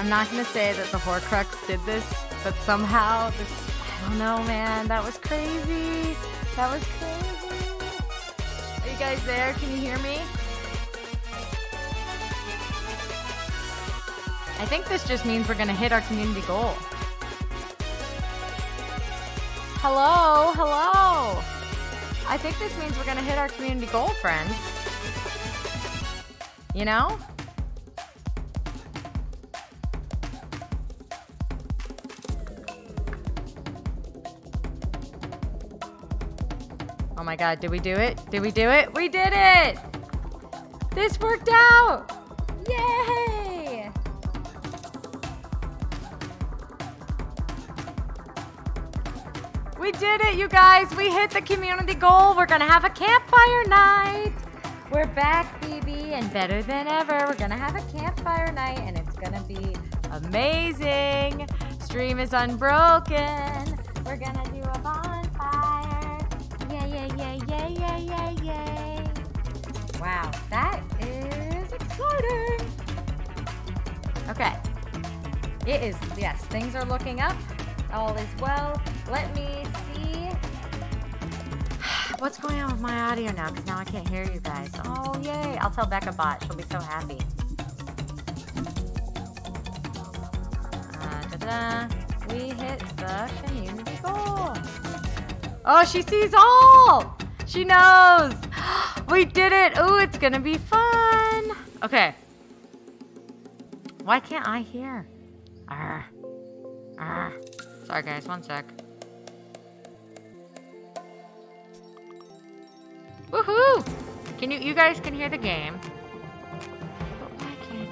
I'm not going to say that the Horcrux did this, but somehow this, I don't know, man. That was crazy. That was crazy. Are you guys there? Can you hear me? I think this just means we're going to hit our community goal. Hello, hello. I think this means we're going to hit our community goal, friends. You know? Oh my God, did we do it? Did we do it? We did it! This worked out! Yay! We did it, you guys. We hit the community goal. We're going to have a campfire night. We're back, baby, and better than ever. We're going to have a campfire night, and it's going to be amazing. Stream is unbroken. We're going to do a bonfire. Yeah, yeah, yeah, yeah, yeah, yeah, yeah. Wow, that is exciting. Okay. It is, yes, things are looking up. All is well. Let me see what's going on with my audio now, because now I can't hear you guys. Oh, yay. I'll tell Becca Bot. She'll be so happy. We hit the community goal. Oh, she sees all. She knows. We did it. Ooh, it's going to be fun. Okay. Why can't I hear? Arr. Arr. Sorry, guys. One sec. Woohoo! Can you guys can hear the game? But why can't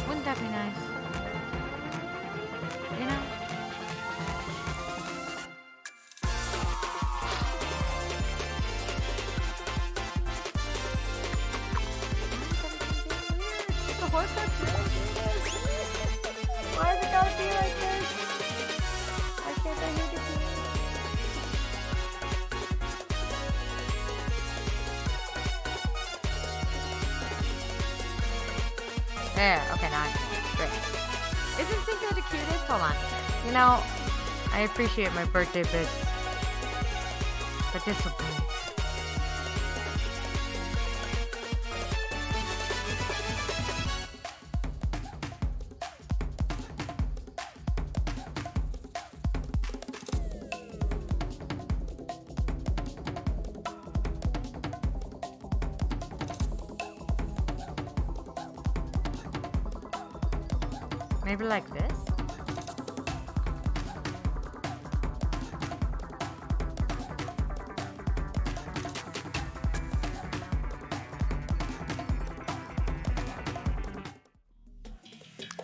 I? Wouldn't that be nice? You know? The Horcrux really do this. Why is it gotta be like this? Why can't I hear the game? There. Okay, now I can. Great. Isn't Cinco the cutest? Hold on. You know, I appreciate my birthday bits, but this will be. Maybe like this?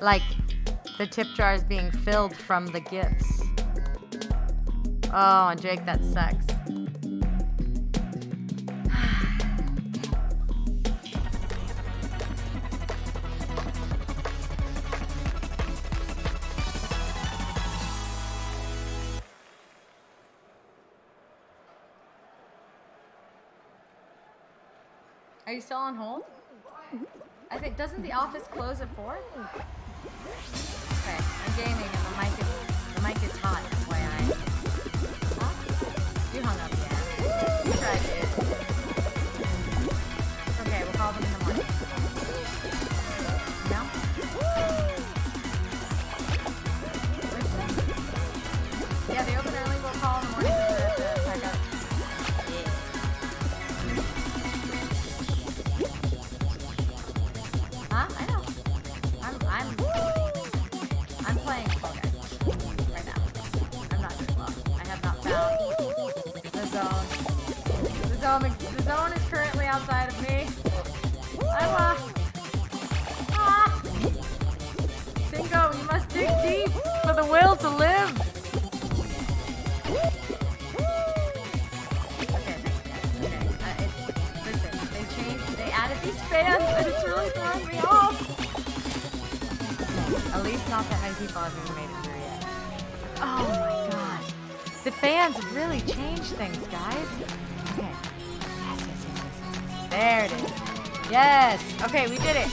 Like the tip jar is being filled from the gifts. Oh, and Jake, that sucks. Are you still on hold? I think, doesn't the office close at 4? Okay, I'm gaming and the mic is hot, FYI. Huh? You hung up, yeah. You tried it. Okay, we'll call them in the morning. No? Yeah, they open early, we'll call in the morning. The zone is currently outside of me. I'm off. Ah. Cinco, you must dig deep for the will to live. Okay, listen, they changed, they added these fans, and it's really throwing me off. At least not that many people have even made it through yet. Oh my gosh. The fans really changed things, guys. Okay. There it is. Yes. Okay, we did it.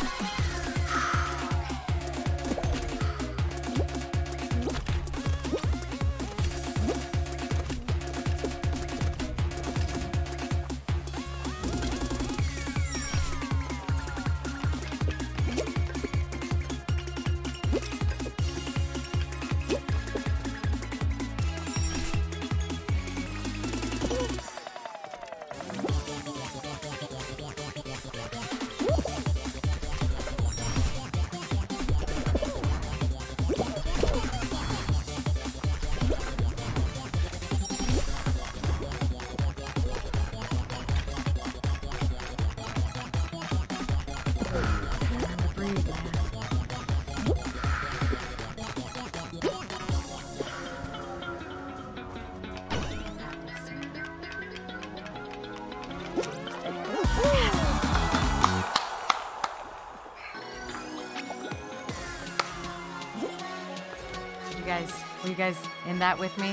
Were you guys in that with me?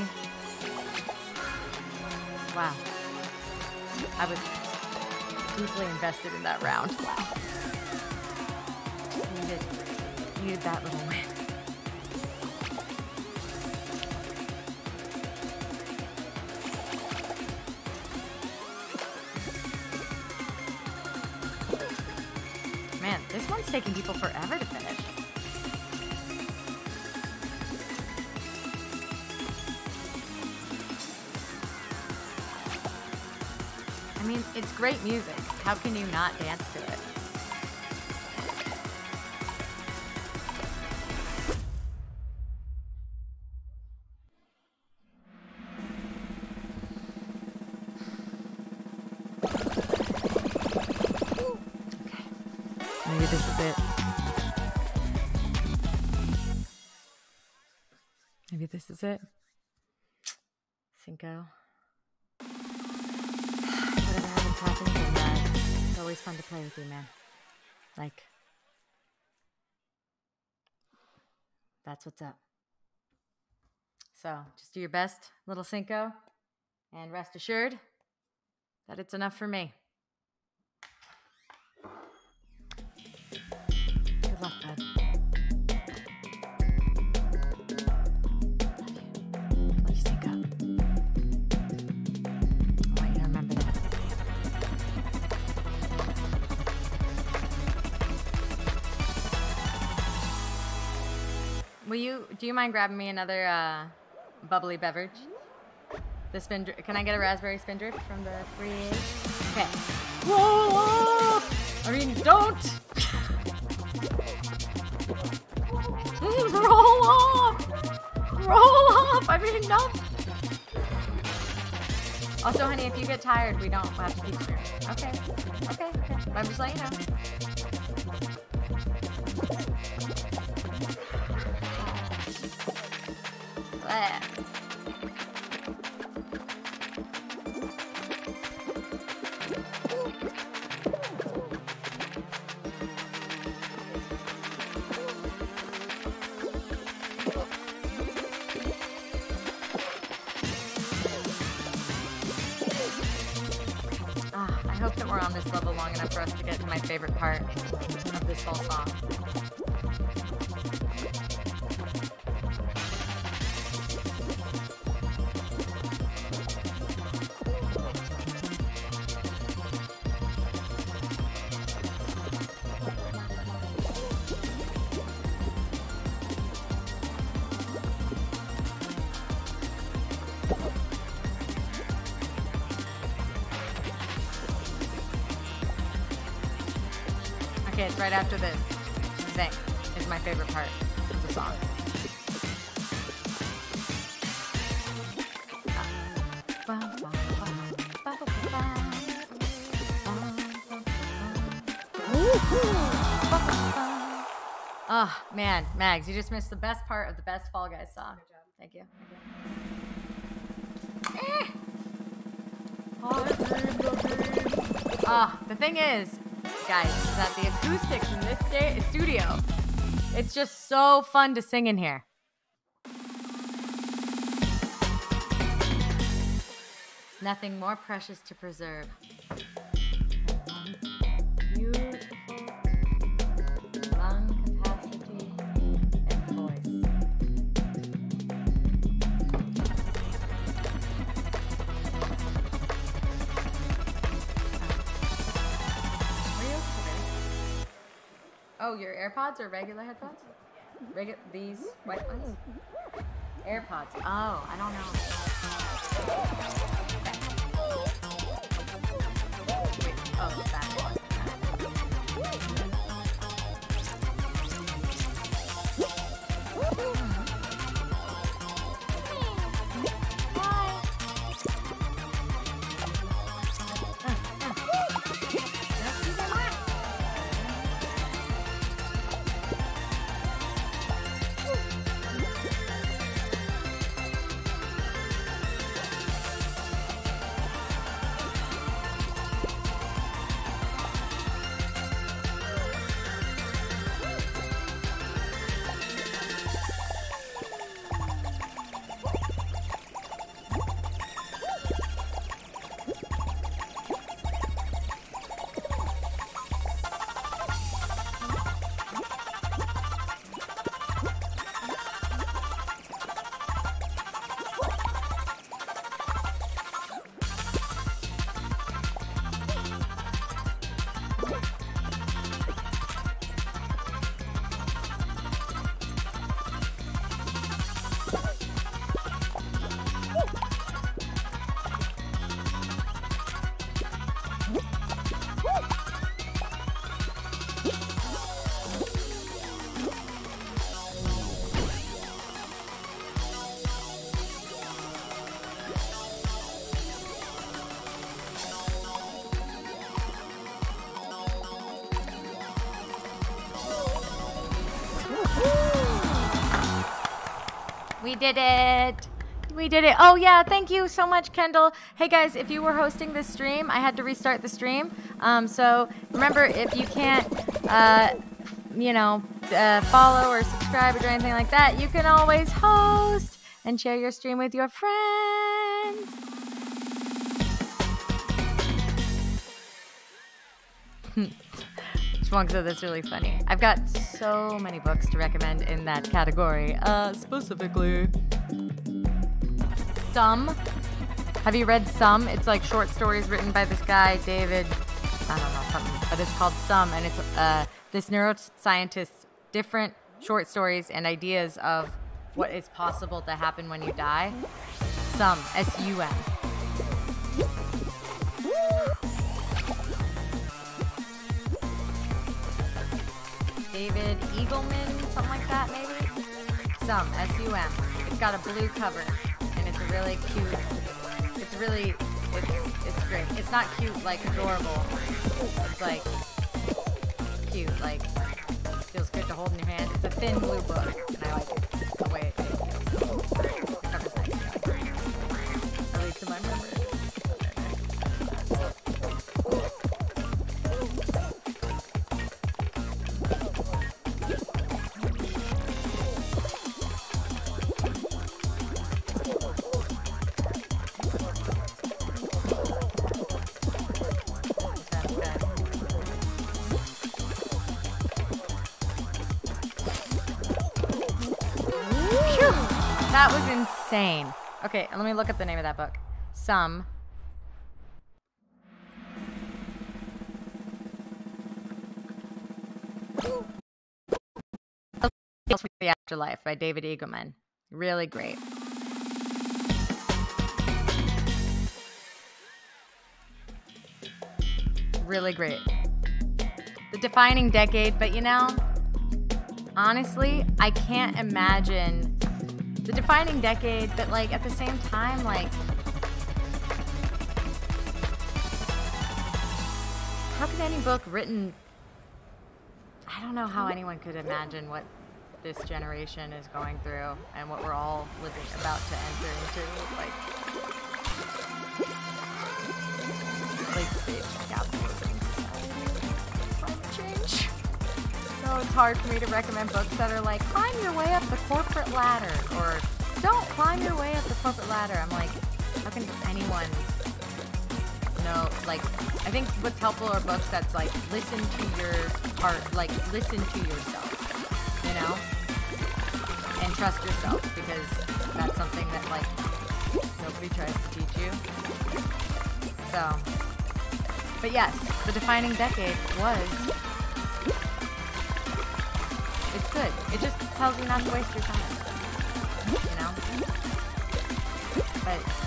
Wow. I was deeply invested in that round. Needed that little win. Man, this one's taking people forever to finish. I mean, it's great music. How can you not dance to it? It. Cinco. Whatever happens, happens. It's always fun to play with you, man. Like, that's what's up. So, just do your best, little Cinco, and rest assured that it's enough for me. Good luck, bud. Do you mind grabbing me another bubbly beverage? The Spindrift. Can I get a raspberry Spindrift from the fridge? Okay. Whoa! I mean, don't! Roll off! Roll off! I mean, no! Also, honey, if you get tired, we don't have to keep here. Okay. Okay. I'm just letting you know. I hope that we're on this level long enough for us to get to my favorite part of this whole song. Right after this, thanks, is my favorite part of the song. Oh, man, Mags, you just missed the best part of the best Fall Guys song. Thank you. Ah, the thing is, guys, is that the acoustics in this studio, it's just so fun to sing in here. There's nothing more precious to preserve. Oh, your AirPods or regular headphones? These white ones? AirPods. Oh, I don't know. Wait, oh, that We did it. We did it. Oh, yeah. Thank you so much, Kendall. Hey, guys, if you were hosting this stream, I had to restart the stream. So remember, if you can't, you know, follow or subscribe or do anything like that, you can always host and share your stream with your friends. Schwung said that's really funny. I've got so many books to recommend in that category, specifically. SUM. Have you read SUM? It's like short stories written by this guy, David, I don't know, something, but it's called SUM, and it's this neuroscientist's different short stories and ideas of what is possible to happen when you die. SUM, S-U-M. David Eagleman, something like that maybe? SUM, S-U-M. It's got a blue cover. Really cute. It's really, it's great. It's not cute like adorable. It's like cute, like feels good to hold in your hand. It's a thin blue book, and I like it. The way it feels. It covers nice. At least to my memory. Insane. Okay, let me look up the name of that book. SUM. The Afterlife by David Eagleman. Really great. Really great. The Defining Decade, but you know, honestly, I can't imagine The Defining Decade, but like at the same time, like how could any book written, I don't know how anyone could imagine what this generation is going through and what we're all living about to enter into, like stage capitalism. Climate change. So it's hard for me to recommend books that are like, climb your way up the corporate ladder, or don't climb your way up the corporate ladder. I'm like, how can anyone know? Like, I think what's helpful are books that's like, listen to your heart, like, listen to yourself, you know? And trust yourself, because that's something that, like, nobody tries to teach you. So, but yes, The Defining Decade was... It's good. It just tells you not to waste your time, you know? But, yeah.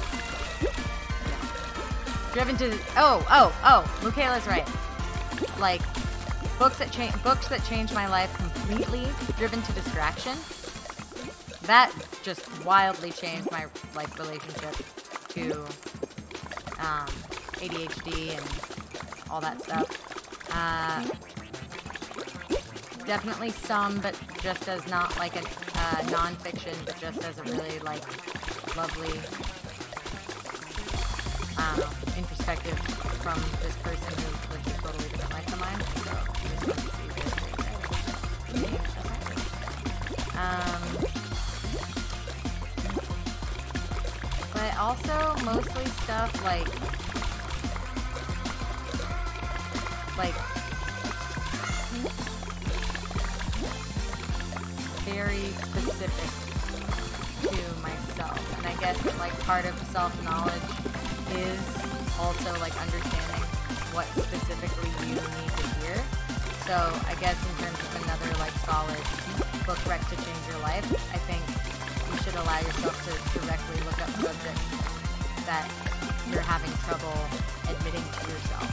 Driven to, Michaela's right. Like, books that changed my life completely, Driven to Distraction. That just wildly changed my, like, relationship to ADHD and all that stuff. Definitely SUM, but just as not like a non-fiction, but just as a really like lovely introspective from this person who lives a totally different life than mine. So I just want to see this thing. But also mostly stuff like very specific to myself, and I guess that, like, part of self-knowledge is also like understanding what specifically you need to hear. So I guess in terms of another like solid book rec to change your life, I think you should allow yourself to directly look up subjects that you're having trouble admitting to yourself.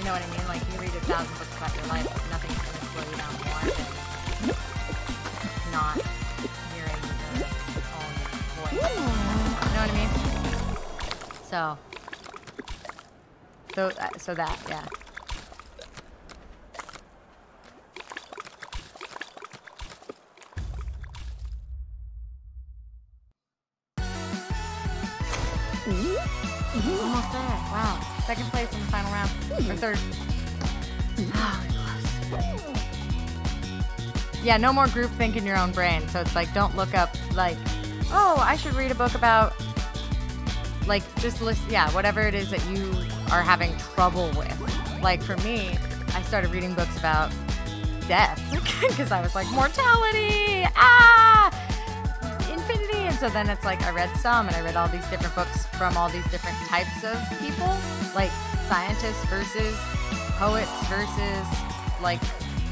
You know what I mean? Like you read 1,000 books about your life, but nothing's gonna slow you down more than not hearing your own voice. You know what I mean? So that, yeah. Almost there. Wow. Second place in the final round. Or third. Yeah, no more groupthink in your own brain. So it's like, don't look up, like, oh, I should read a book about, like, just list, yeah, whatever it is that you are having trouble with. Like, for me, I started reading books about death because I was like, mortality, infinity. And so then it's like, I read SUM, and I read all these different books from all these different types of people, like scientists versus poets versus, like,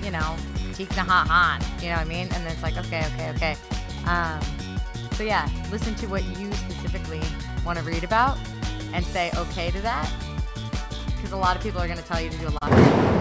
you know, Teek Nhat Hanh, you know what I mean? And then it's like, okay. So yeah, listen to what you specifically want to read about and say okay to that, because a lot of people are going to tell you to do a lot of things.